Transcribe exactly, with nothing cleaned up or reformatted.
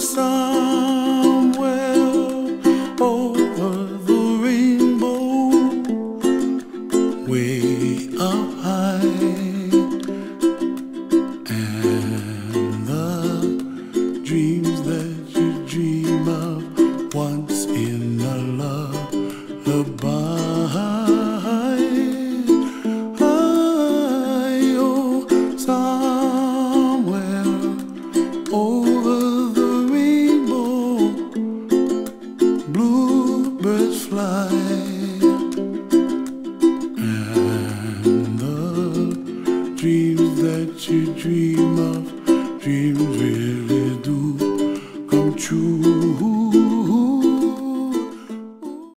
sun.